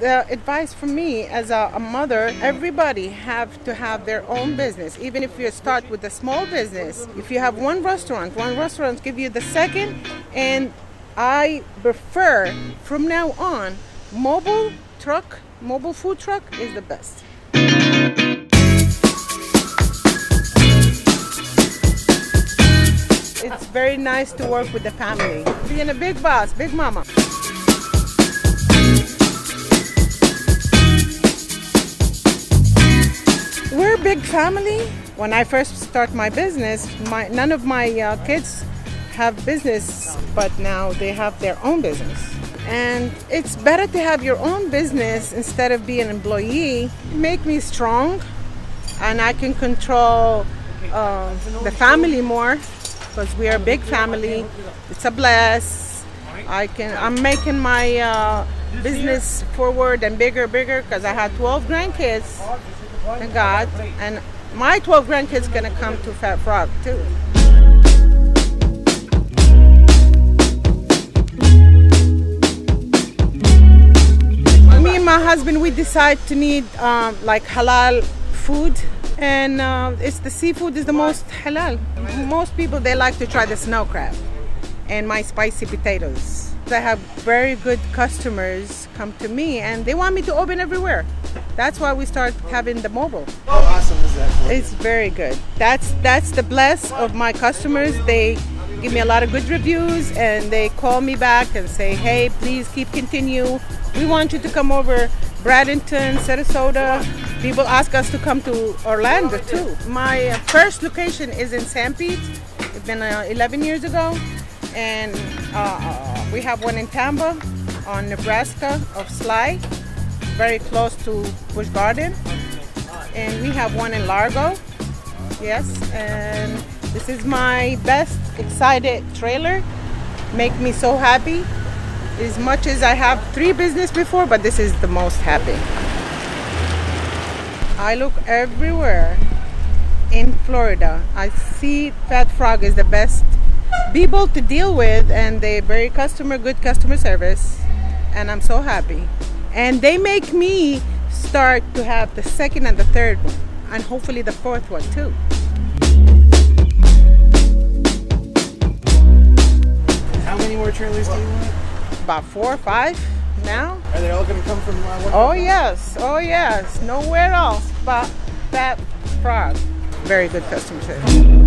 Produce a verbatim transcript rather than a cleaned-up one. The advice for me as a, a mother, everybody have to have their own business. Even if you start with a small business, if you have one restaurant, one restaurant give you the second. And I prefer from now on, mobile truck, mobile food truck is the best. It's very nice to work with the family. Being a big boss, big mama. We're a big family. When I first start my business, my, none of my uh, kids have business, but now they have their own business. And it's better to have your own business instead of being an employee. It makes me strong, and I can control uh, the family more because we are a big family. It's a bless. I can, I'm making my uh, business forward and bigger, bigger because I had twelve grandkids. Thank God, and my twelve grandkids gonna come to Fat Frog too. Me and my husband, we decide to need um, like halal food, and uh, it's the seafood is the most halal. Most people, they like to try the snow crab and my spicy potatoes. I have very good customers come to me, and they want me to open everywhere. That's why we start having the mobile. How awesome is that for you? It's very good. That's that's the bless of my customers. They give me a lot of good reviews, and they call me back and say, hey, please keep continue. We want you to come over Bradenton, Sarasota. People ask us to come to Orlando too. My first location is in Saint Pete. It's been uh, eleven years ago. And uh, we have one in Tampa on Nebraska of Sly, very close to Busch Gardens, and we have one in Largo. Yes, and this is my best excited trailer. Make me so happy. As much as I have three business before, but this is the most happy. I look everywhere in Florida. I see Fat Frog is the best people to deal with, and they're very customer, good customer service, and I'm so happy. And they make me start to have the second and the third one, and hopefully the fourth one too. How many more trailers do you want? About four or five now. Are they all going to come from uh, one? Oh yes, oh yes, nowhere else but that Fat Frog. Very good customer service.